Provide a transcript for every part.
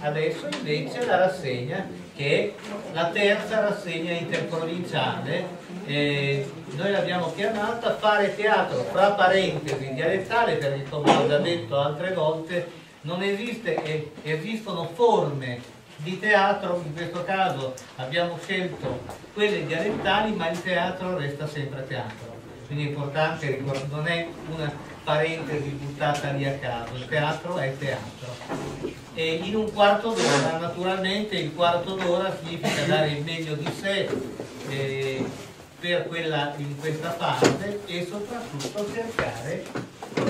Adesso invece la rassegna, che è la terza rassegna interprovinciale, noi l'abbiamo chiamata Fare Teatro, fra parentesi, dialettale, perché come ho già detto altre volte non esiste, esistono forme di teatro, in questo caso abbiamo scelto quelle dialettali, ma il teatro resta sempre teatro, quindi è importante ricordare, non è una parentesi buttata lì a caso, il teatro è teatro. E in un quarto d'ora, naturalmente il quarto d'ora significa dare il meglio di sé per quella, in questa parte, e soprattutto cercare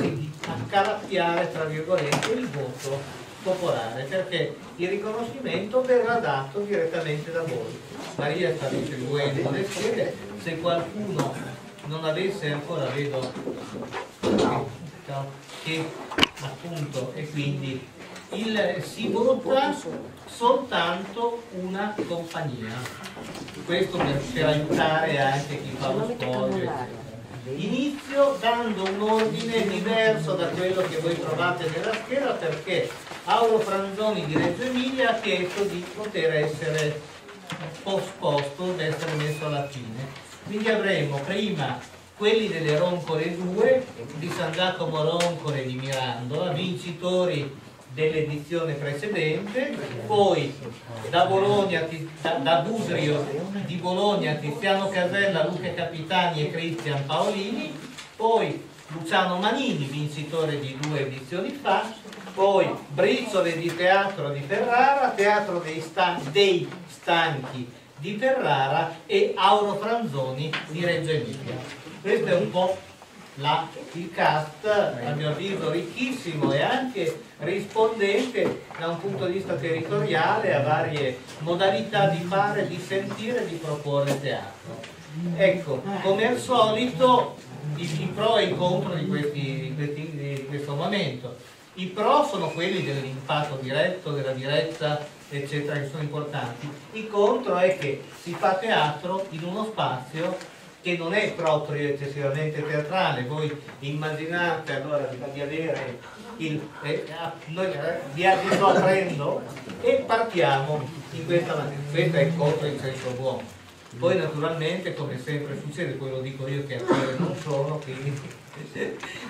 di accalappiare, tra virgolette, il voto popolare, perché il riconoscimento verrà dato direttamente da voi. Maria sta distribuendo le schede, se qualcuno non avesse ancora, vedo che appunto, e quindi si vota soltanto una compagnia, questo per aiutare anche chi fa lo spoglio. Inizio dando un ordine diverso da quello che voi trovate nella scheda, perché Auro Franzoni di Reggio Emilia ha chiesto di poter essere posposto, di essere messo alla fine. Quindi avremo prima Quelli delle Roncole 2 di S. Giacomo Roncole di Mirandola, vincitori dell'edizione precedente, poi da Bologna, da Busrio di Bologna, Tiziano Casella, Luca Capitani e Cristian Paolini, poi Luciano Manini, vincitore di 2 edizioni fa, poi Briciole di Teatro di Ferrara, Teatro dei Stanchi di Ferrara e Auro Franzoni di Reggio Emilia. Questo è un po' il cast, a mio avviso ricchissimo e anche rispondente da un punto di vista territoriale a varie modalità di fare, di sentire, di proporre teatro. Ecco, come al solito i pro e i contro di questo momento. I pro sono quelli dell'impatto diretto, della diretta, eccetera, che sono importanti. Il contro è che si fa teatro in uno spazio che non è proprio eccessivamente teatrale. Voi immaginate allora di avere il... noi vi prendo e partiamo in questa maniera. Questo è il contro in senso buono. Poi naturalmente, come sempre succede, quello dico io che attore non sono, quindi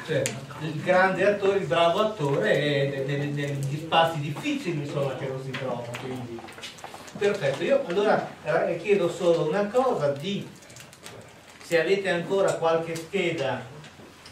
cioè, il grande attore, il bravo attore è negli spazi difficili insomma che non si trova. Quindi. Perfetto, io allora chiedo solo una cosa, di... se avete ancora qualche scheda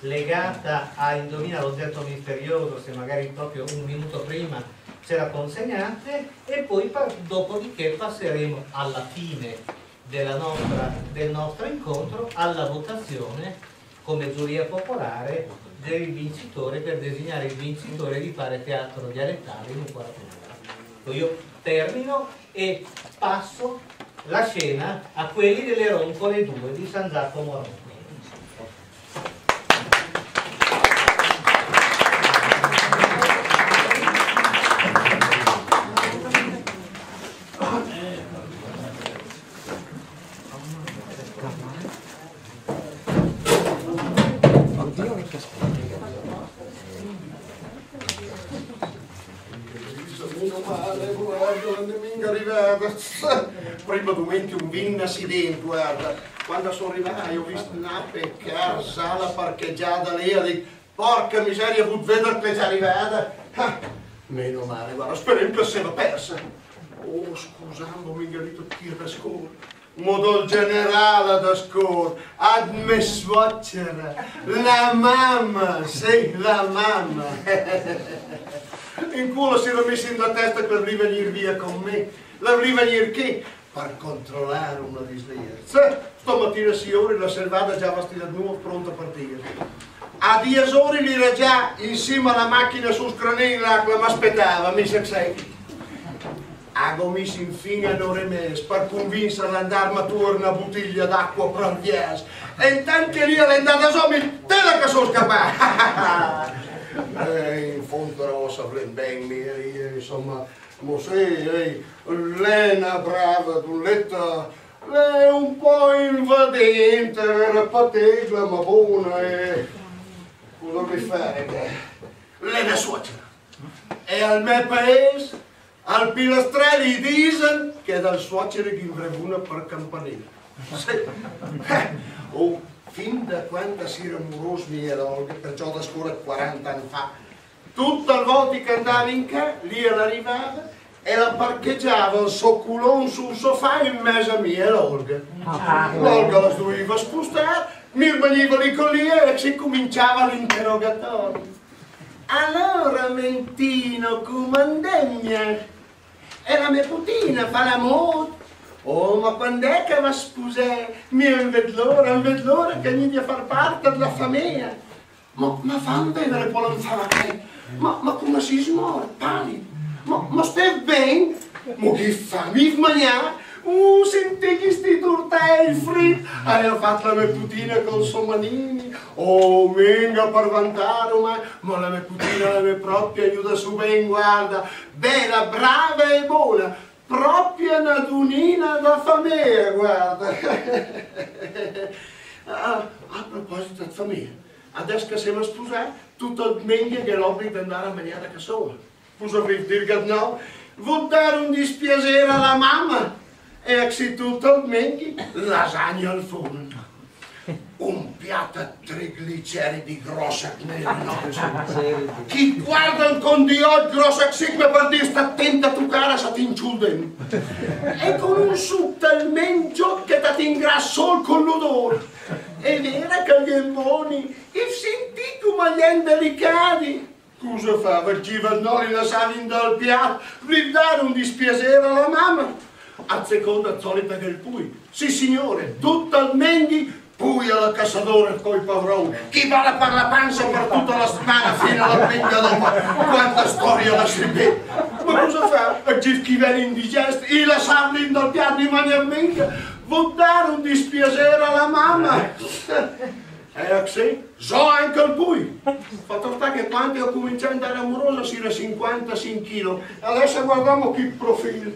legata a Indovina l'oggetto misterioso, se magari proprio un minuto prima ce la consegnate, e poi dopodiché passeremo alla fine del nostro incontro alla votazione come giuria popolare del vincitore, per designare il vincitore di Fare Teatro dialettale in un quarto d'ora. Io termino e passo la scena a Quelli delle Roncole 2 di S. Giacomo Roncole. Oddio, che meno male, guarda, non è mica arrivata. Prima domenica un vin accidente, guarda, quando sono arrivato ho visto una peccar sala parcheggiata lì, ho detto porca miseria, vuol vedere che è arrivata. Ah, meno male, guarda, speriamo che se l'ho persa. Oh, scusando, mi ha detto chi rascolta. Modol generale da scuola, ad me suocera, la mamma, sì, la mamma. In culo si era messo in la testa per rivenire via con me, la rivenire che? Per controllare una disdetta. Stamattina 6 ore la servata già vestita nuova, pronta a partire. A 10 ore l'era già insieme alla macchina su scranella, che mi aspettava, mi sexei. Ago messo infine a Noremes per convincerla ad andare a tornare una bottiglia d'acqua per un viaggio. E intanto che lì è andata solo, te la che sono scappata! In fondo rosa, ben, insomma, Mosè, lei è una brava dulletta, lei è un po' invadente, era pategla ma buona e... cosa mi fai? Lei è una suocera. E al mio paese... al pilastrelli diesel che dal suocero gli una per campanile. Oh, fin da quando si era amoroso mia Olga, perciò da scuola 40 anni fa, tutta la volta che andava in casa, lì all'arrivata, e la parcheggiava il suo culon sul sofà in mezzo a mia Olga. L'Olga la doveva spostare, mi bagniva lì con lì e si cominciava l'interrogatorio. Allora mentino comandegna, e la mia putina fa l'amore. Oh, ma quando è che va sposare? Mi è un vedlore che viene a far parte della famiglia. Ma fanno bene poi non fa che? Ma come si smore, pali? Ma stai bene? Ma che fa? Mi mangiare? Senti che sti tortai il fritto! Ho fatto la mia putina con suo Manini. Oh, venga per vantare, ma la mia putina, la mia propria, aiuta su ben, guarda. Bella, brava e buona. Propria nadunina da famiglia, guarda. A proposito di famiglia, adesso che siamo sposati, tutto il meglio che l'obbligo di andare a mangiare a casa. Scusa per dire che no, vuol dare un dispiacere alla mamma. E se tutto il meglio, lasagna al forno. Un piatto a 3 gliceridi grossa no. Chi guarda con di oggi grossa xigma per dire sta attenta a tu cara se ti inciude e con un succo talmente che ti ingrasso con l'odore è vera che gli emboni e senti come gli è delicati cosa fa per givernare la salinda al piatto per dare un dispiacere alla mamma a seconda solita che il pui sì signore totalmente pui alla cazzadora coi pavroni, chi va per la pancia per tutta la settimana fino alla pegna dopo, quanta storia la si vede. Ma cosa fa? A chi viene indigesto e la salva in dal piano di maniera minchia, vuol dare un dispiacere alla mamma. E sì, so anche il pui. Fatto sta che quando ho cominciato ad andare amorosa si era 55 kg, adesso guardiamo che profilo.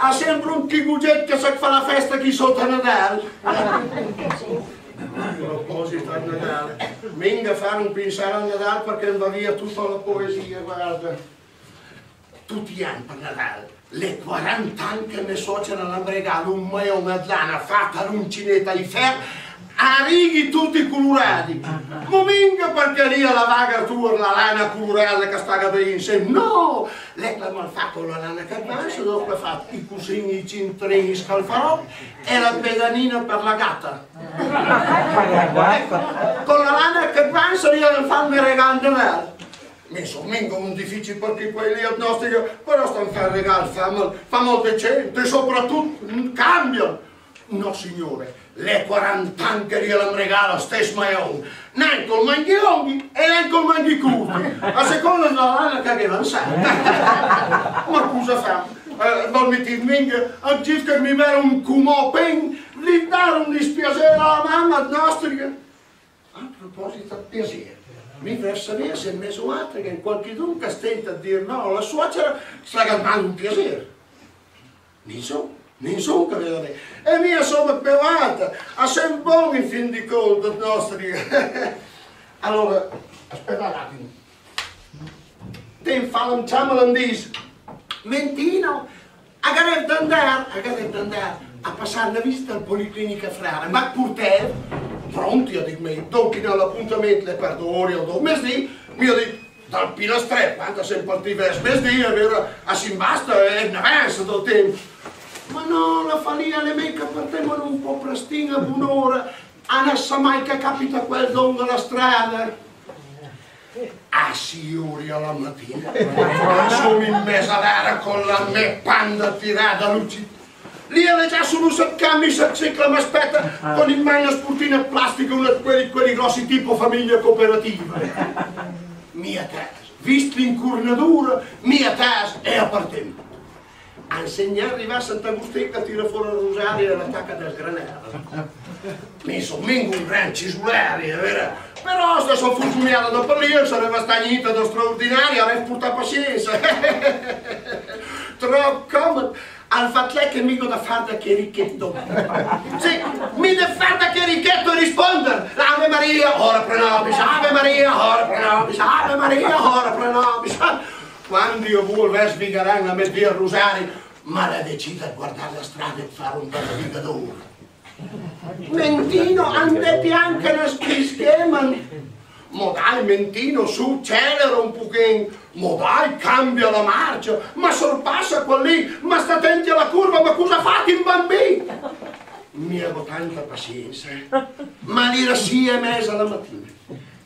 Ha sempre un chigugetto che sa fa la festa qui sotto Natale. A proposito a Natale, venga a fare un pensare a Natale perché va via tutta la poesia, guarda. Tutti gli anni per Natale, le 40 anni che mia suocera l'ha regalato un maglione di lana fatta all'uncinetta di ferro, a righi tutti colorati. Ma venga perché lì alla vaga tua la lana colorata che sta cadendo insieme. No! Lei l'ha fatto con la lana carnazza, dopo ha fatto i cuscini, i cintrini, i scalfarò e la pedanina per la gatta. Con la lana carnazza lì hanno fatto il regalo di me. Mi sono mica un difficile perché quelli agnostici, però stanno facendo regali, fanno decente, soprattutto cambiano. No signore, le 40 anni che gliel'hanno regalato stesso maion, neanche con manghi longhi e neanche con manghi curti, a seconda della lana che avevano sempre. Ma cosa fa? Non mi ti minga, a che mi vera un cumò pen, gli dare un dispiacere alla mamma agnostica. A proposito di piacere. Mi versa via se mi sono altri che in qualche dunque stenta a dire no alla suocera sta calmando un piacere. Non so che aveva me. E mia sono pevata, ha sempre buono in fin di conto il nostro. Allora, aspetta un attimo. Te fallanciamo l'andis. Mentino, a garetta andare, a passare la visita al Policlinica Ferrara, ma pur te. Pronti, io dico, mi tocchino all'appuntamento le quarto ore o 2 mesi, io dico, dal pilastre, quando sei partito per 6 mesi, a Simbasta è una versa del tempo. Ma no, la falia le mica partevano un po' prestino, a un'ora, a non sa mai che capita quel don della strada. A signori alla mattina, sono in mezzo all'era con la mia panda tirata all'uccidere. Lì era già solo un saccami, mi saccicla, mi aspetta con in mano una spurtina plastica, uno di quelli grossi tipo famiglia cooperativa. Mia casa, visto l'incurnatura, mia casa è a partenza. A insegnare arrivare a Sant'Agostino tira fuori il rosario e l'attacca del granello. Mi sono un gran cisulario, vero? Però se sono funzionato da per lì, sarebbe stagnita da straordinaria, avrei putta pazienza. Troppo comodo. Al fatto che mi da fare da chierichetto. Sì, mi da fare da chierichetto e rispondere. Ave Maria, ora prenobis, Ave Maria, ora prenobis, Ave Maria, ora prenobis. Quando io volvo sbigarare a mettere a rusare, ma la decida a guardare la strada e fare un bel rigadore. Mentino, ande bianca nel spischeman. Ma dai, Mentino, su, celera un pochino. Ma dai, cambia la marcia. Ma sorpassa qua lì. Ma sta attenti alla curva, ma cosa fate in bambino? Mi avevo tanta pazienza. Ma l'era 6:30 la mattina.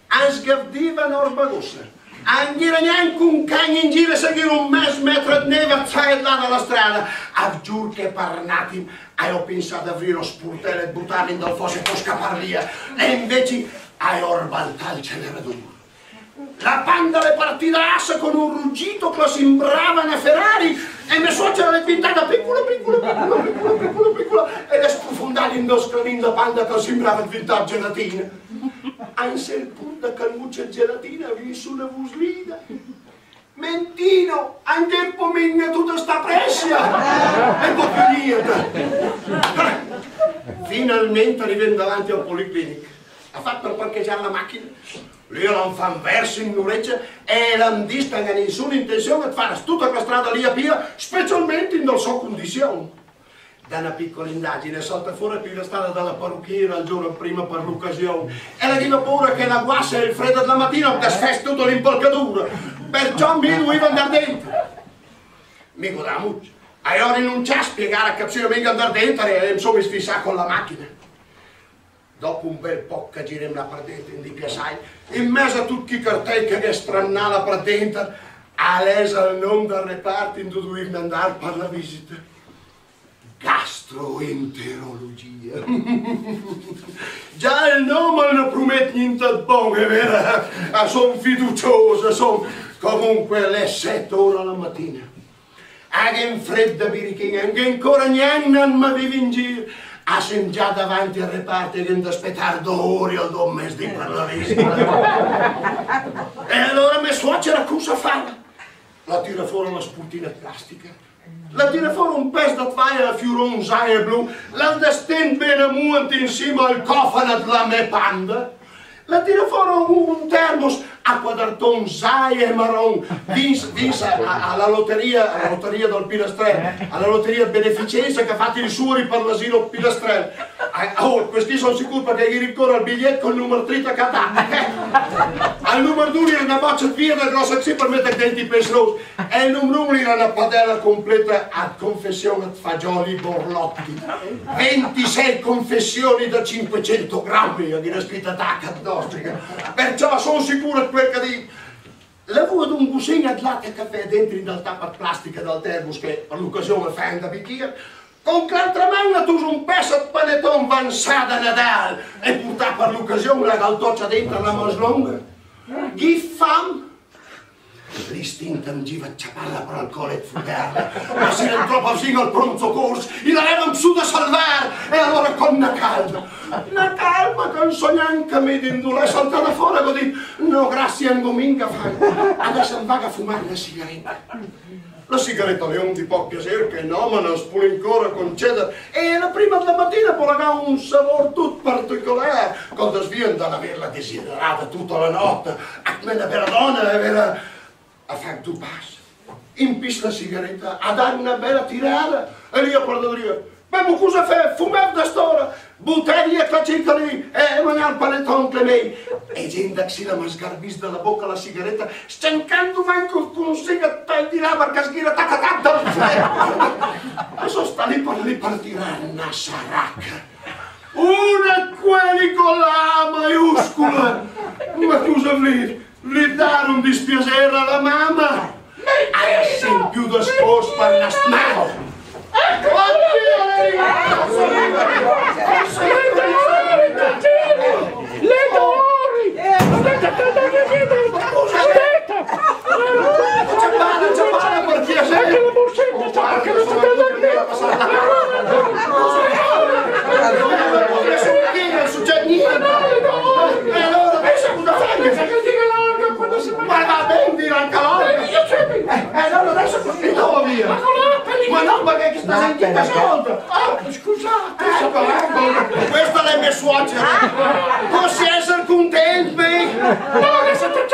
Asgardiva un'orba rossa. Non c'era neanche un cane in giro, se c'era un metro di neve a là dalla strada. A giuro che parlati, ho pensato ad aprire lo spurtello e buttarlo in dal fosso e poi scappare via. E invece, ho ribaltato il acceleratore. La panda è partita l'asse con un ruggito che sembrava una Ferrari e mia suocera l'è pintata piccola e l'è sprofondata in doscalini la panda che sembrava diventare gelatina. Anzi, il punto che muccia gelatina viene sulla vuslina. Mentino, anche il pomigno tutta sta pressia! E poco finalmente arriviamo davanti al policlinico. Ha fatto per parcheggiare la macchina. Lì non fa un verso in un'orecchia e non distanga nessuna intenzione di fare tutta la strada lì a Pira, specialmente in non so condizione. Da una piccola indagine salta fuori più la strada dalla parrucchiera il giorno prima per l'occasione e la dico pure che la guassa e il freddo della mattina desfesta tutta l'impalcatura, perciò mi dovevo andare dentro. Mico da muccia, allora rinunciai a spiegare a capsino venga andare dentro e mi sono sfissato con la macchina. Dopo un bel po' che giriamo la pradenta in di piazzai, in mezzo a tutti i cartelli che strannava la pradenta, a lesa il nome del reparto in cui dovevo andare per la visita. Gastroenterologia. Già il nome non promette niente di buono, è vero? Sono fiduciosa, sono comunque le 7:00 la mattina. Anche in fredda birichina, anche ancora niente mi vive in giro. Siamo già davanti al reparto e dobbiamo aspettare 2 ore o 2 mesi di parlarissima. E allora mia suocera cosa fa? La tira fuori una spurtina plastica. La tira fuori un pezzo di fai alla fioronzaia blu, la stende bene molto insieme al cofano della mia panda, la tira fuori un termos a quadratone zaia e marron, vinsa alla lotteria del Pilastrello, alla lotteria beneficenza che ha fatto il suo per l'asilo Pilastrello. Oh, questi sono sicuro perché gli ricordo il biglietto con il numero 30 che dà. Al numero 2 era una boccia di birra grossa che si permette a denti pesrosi e il numero 1 era una padella completa a confessione di fagioli borlotti. 26 confessioni da 500 grammi, di una scritta tacca addostrica. Perciò sono sicuro perché di... L'avevo ad un busegno di latte e caffè dentro in dal tappa plastica dal termos che all'occasione fa da bicchiere. Con l'altra mano tu un pezzo di panettone avanzato a Nadal e buttato per l'occasione la galdoccia dentro la maslonga. Gli fam! L'istinto non giva a ciaparla per alcol e fugarla, ma se ne troppo al pronto corso, il avevano su da salvare e allora con una calma che non so neanche me di indulare, saltata fuori e ho detto no grazie a Gominga fan, adesso andava a fumare una sigaretta. La sigaretta è un di poco piacere che no, ma non spule ancora concedere. E la prima della mattina può avere un sapore tutto particolare. Quando sviene dall'averla desiderata tutta la notte, a me la vera donna, vera... a fare due passi. In pista la sigaretta, a dare una bella tirata. E lì a guardare, ma cosa fai? Fumare da storia, buttare via la cinta lì e mangiare il panettone con me. E gente si la mascarbis dalla bocca la sigaretta, stancando manco con segata di là perché sghira tacatata al ferro. E sono stati per tirare una saracca. Una quelli con la maiuscola. Ma cosa lì? Lì dare un dispiacere alla mamma? E sempre più da spospa alla smano. Ma no, ma che sta sentendo ascolta? Scusate, questa è la mia suocera. Posso essere contenti? No, che siete